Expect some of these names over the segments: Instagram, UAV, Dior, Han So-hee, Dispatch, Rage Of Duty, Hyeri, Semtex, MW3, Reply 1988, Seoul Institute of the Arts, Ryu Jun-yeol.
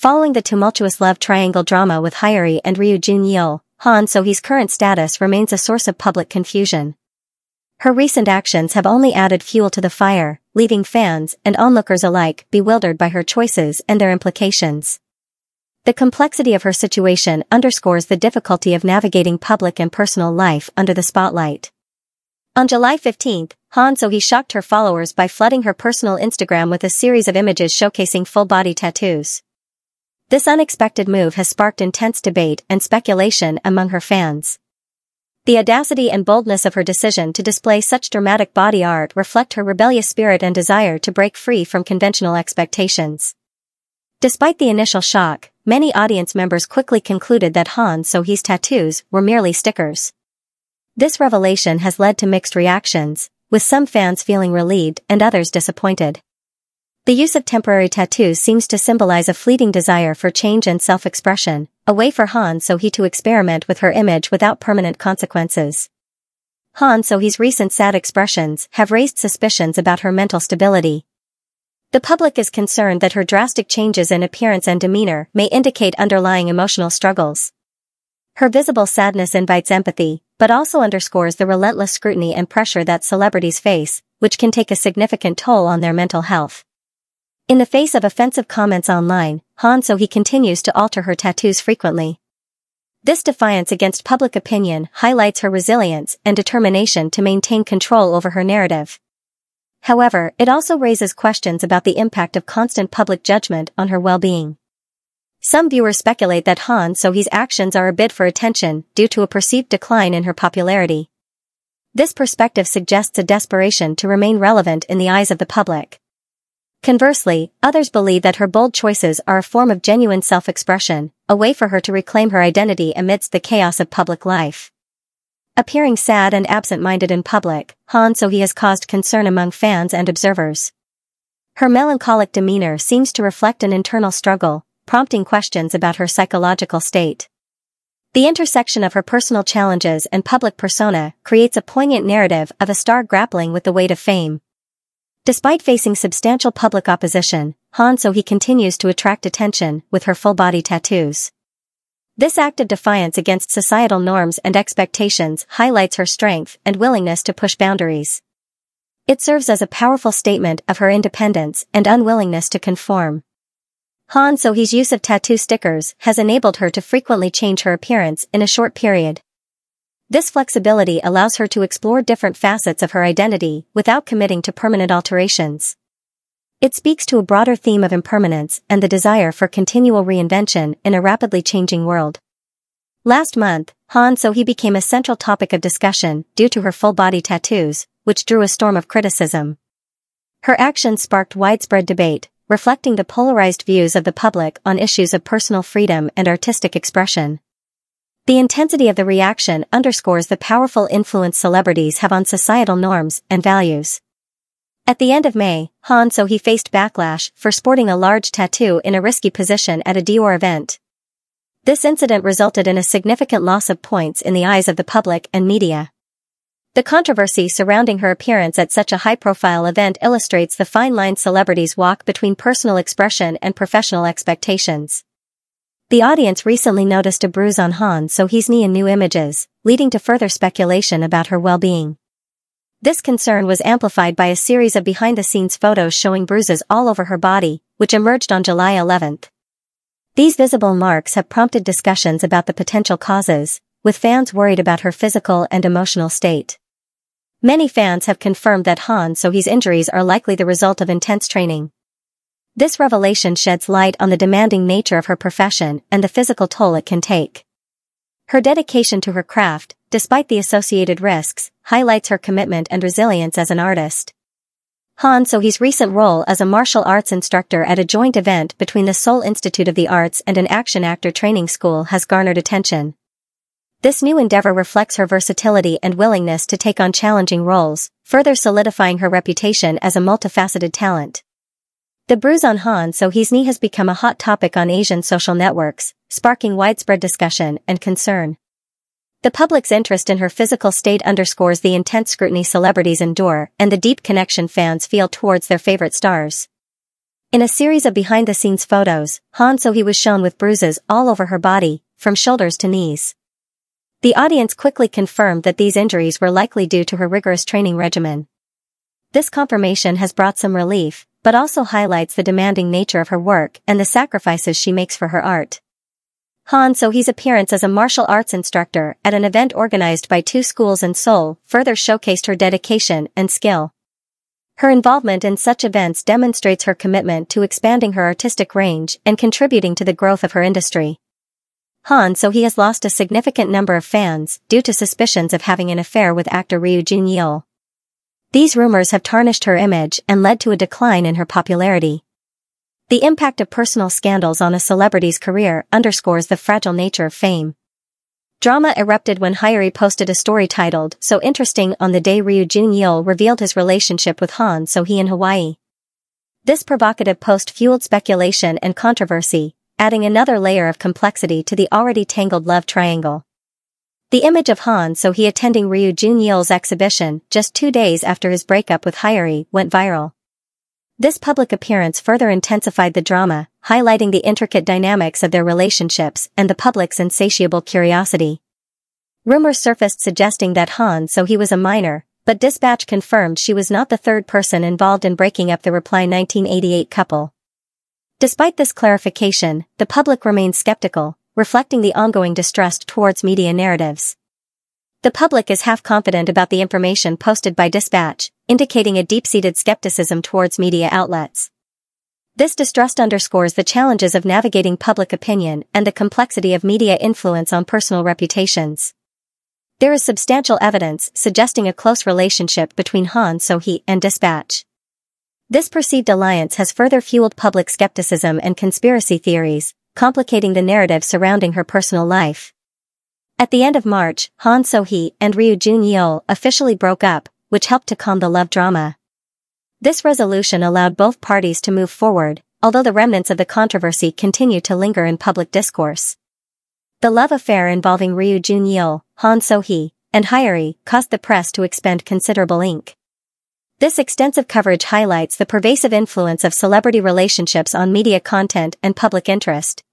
Following the tumultuous love triangle drama with Hyeri and Ryu Jun-yeol, Han So-hee's current status remains a source of public confusion. Her recent actions have only added fuel to the fire, leaving fans and onlookers alike bewildered by her choices and their implications. The complexity of her situation underscores the difficulty of navigating public and personal life under the spotlight. On July 15, Han So-hee shocked her followers by flooding her personal Instagram with a series of images showcasing full-body tattoos. This unexpected move has sparked intense debate and speculation among her fans. The audacity and boldness of her decision to display such dramatic body art reflect her rebellious spirit and desire to break free from conventional expectations. Despite the initial shock, many audience members quickly concluded that Han So-hee's tattoos were merely stickers. This revelation has led to mixed reactions, with some fans feeling relieved and others disappointed. The use of temporary tattoos seems to symbolize a fleeting desire for change and self-expression, a way for Han So-hee to experiment with her image without permanent consequences. Han So-hee's recent sad expressions have raised suspicions about her mental stability. The public is concerned that her drastic changes in appearance and demeanor may indicate underlying emotional struggles. Her visible sadness invites empathy, but also underscores the relentless scrutiny and pressure that celebrities face, which can take a significant toll on their mental health. In the face of offensive comments online, Han So-hee continues to alter her tattoos frequently. This defiance against public opinion highlights her resilience and determination to maintain control over her narrative. However, it also raises questions about the impact of constant public judgment on her well-being. Some viewers speculate that Han So-hee's actions are a bid for attention due to a perceived decline in her popularity. This perspective suggests a desperation to remain relevant in the eyes of the public. Conversely, others believe that her bold choices are a form of genuine self-expression, a way for her to reclaim her identity amidst the chaos of public life. Appearing sad and absent-minded in public, Han So-hee has caused concern among fans and observers. Her melancholic demeanor seems to reflect an internal struggle, prompting questions about her psychological state. The intersection of her personal challenges and public persona creates a poignant narrative of a star grappling with the weight of fame. Despite facing substantial public opposition, Han So-hee continues to attract attention with her full-body tattoos. This act of defiance against societal norms and expectations highlights her strength and willingness to push boundaries. It serves as a powerful statement of her independence and unwillingness to conform. Han So-hee's use of tattoo stickers has enabled her to frequently change her appearance in a short period. This flexibility allows her to explore different facets of her identity without committing to permanent alterations. It speaks to a broader theme of impermanence and the desire for continual reinvention in a rapidly changing world. Last month, Han So-hee became a central topic of discussion due to her full-body tattoos, which drew a storm of criticism. Her actions sparked widespread debate, reflecting the polarized views of the public on issues of personal freedom and artistic expression. The intensity of the reaction underscores the powerful influence celebrities have on societal norms and values. At the end of May, Han So-hee faced backlash for sporting a large tattoo in a risky position at a Dior event. This incident resulted in a significant loss of points in the eyes of the public and media. The controversy surrounding her appearance at such a high-profile event illustrates the fine line celebrities walk between personal expression and professional expectations. The audience recently noticed a bruise on Han So-hee's knee in new images, leading to further speculation about her well-being. This concern was amplified by a series of behind-the-scenes photos showing bruises all over her body, which emerged on July 11. These visible marks have prompted discussions about the potential causes, with fans worried about her physical and emotional state. Many fans have confirmed that Han So-hee's injuries are likely the result of intense training. This revelation sheds light on the demanding nature of her profession and the physical toll it can take. Her dedication to her craft, despite the associated risks, highlights her commitment and resilience as an artist. Han So-hee's recent role as a martial arts instructor at a joint event between the Seoul Institute of the Arts and an action actor training school has garnered attention. This new endeavor reflects her versatility and willingness to take on challenging roles, further solidifying her reputation as a multifaceted talent. The bruise on Han So-hee's knee has become a hot topic on Asian social networks, sparking widespread discussion and concern. The public's interest in her physical state underscores the intense scrutiny celebrities endure and the deep connection fans feel towards their favorite stars. In a series of behind-the-scenes photos, Han So-hee was shown with bruises all over her body, from shoulders to knees. The audience quickly confirmed that these injuries were likely due to her rigorous training regimen. This confirmation has brought some relief, but also highlights the demanding nature of her work and the sacrifices she makes for her art. Han So-hee's appearance as a martial arts instructor at an event organized by two schools in Seoul further showcased her dedication and skill. Her involvement in such events demonstrates her commitment to expanding her artistic range and contributing to the growth of her industry. Han So-hee has lost a significant number of fans due to suspicions of having an affair with actor Ryu Jun-yeol. These rumors have tarnished her image and led to a decline in her popularity. The impact of personal scandals on a celebrity's career underscores the fragile nature of fame. Drama erupted when Hyeri posted a story titled "So Interesting" on the day Ryu Jun-yeol revealed his relationship with Han So-hee in Hawaii. This provocative post fueled speculation and controversy, adding another layer of complexity to the already tangled love triangle. The image of Han So-hee attending Ryu Jun-yeol's exhibition just 2 days after his breakup with Hyeri went viral. This public appearance further intensified the drama, highlighting the intricate dynamics of their relationships and the public's insatiable curiosity. Rumors surfaced suggesting that Han So-hee was a minor, but Dispatch confirmed she was not the third person involved in breaking up the Reply 1988 couple. Despite this clarification, the public remains skeptical, reflecting the ongoing distrust towards media narratives. The public is half confident about the information posted by Dispatch, indicating a deep-seated skepticism towards media outlets. This distrust underscores the challenges of navigating public opinion and the complexity of media influence on personal reputations. There is substantial evidence suggesting a close relationship between Han So-hee and Dispatch. This perceived alliance has further fueled public skepticism and conspiracy theories, complicating the narrative surrounding her personal life. At the end of March, Han So-hee and Ryu Jun-yeol officially broke up, which helped to calm the love drama. This resolution allowed both parties to move forward, although the remnants of the controversy continue to linger in public discourse. The love affair involving Ryu Jun-yeol, Han So-hee, and Hyeri caused the press to expend considerable ink. This extensive coverage highlights the pervasive influence of celebrity relationships on media content and public interest.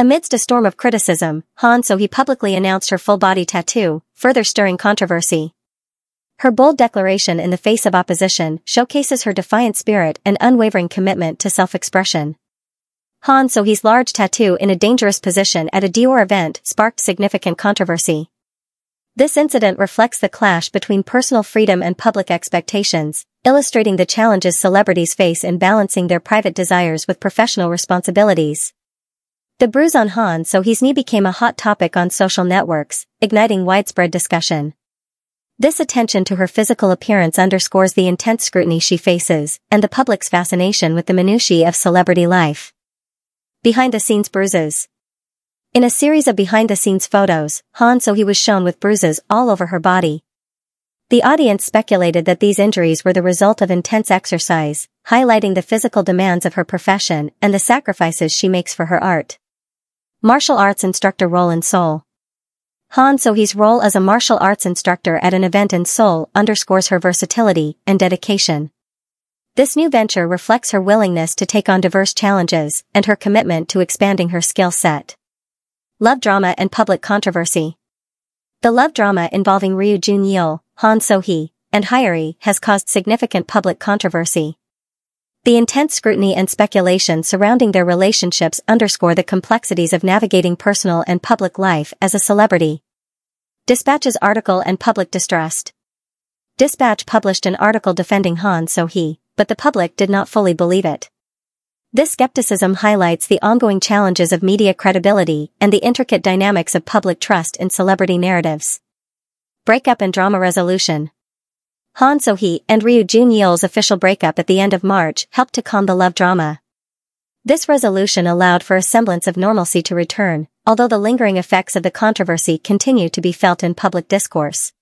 Amidst a storm of criticism, Han So-hee publicly announced her full-body tattoo, further stirring controversy. Her bold declaration in the face of opposition showcases her defiant spirit and unwavering commitment to self-expression. Han So-hee's large tattoo in a dangerous position at a Dior event sparked significant controversy. This incident reflects the clash between personal freedom and public expectations, illustrating the challenges celebrities face in balancing their private desires with professional responsibilities. The bruise on Han So-hee's knee became a hot topic on social networks, igniting widespread discussion. This attention to her physical appearance underscores the intense scrutiny she faces and the public's fascination with the minutiae of celebrity life. Behind-the-scenes bruises. In a series of behind-the-scenes photos, Han So-hee was shown with bruises all over her body. The audience speculated that these injuries were the result of intense exercise, highlighting the physical demands of her profession and the sacrifices she makes for her art. Martial arts instructor role in Seoul. Han So-hee's role as a martial arts instructor at an event in Seoul underscores her versatility and dedication. This new venture reflects her willingness to take on diverse challenges and her commitment to expanding her skill set. Love drama and public controversy. The love drama involving Ryu Jun-yeol, Han So-hee, and Hyeri has caused significant public controversy. The intense scrutiny and speculation surrounding their relationships underscore the complexities of navigating personal and public life as a celebrity. Dispatch's article and public distrust. Dispatch published an article defending Han So-hee, but the public did not fully believe it. This skepticism highlights the ongoing challenges of media credibility and the intricate dynamics of public trust in celebrity narratives. Breakup and drama resolution. Han So-hee and Ryu Jun-yeol's official breakup at the end of March helped to calm the love drama. This resolution allowed for a semblance of normalcy to return, although the lingering effects of the controversy continue to be felt in public discourse.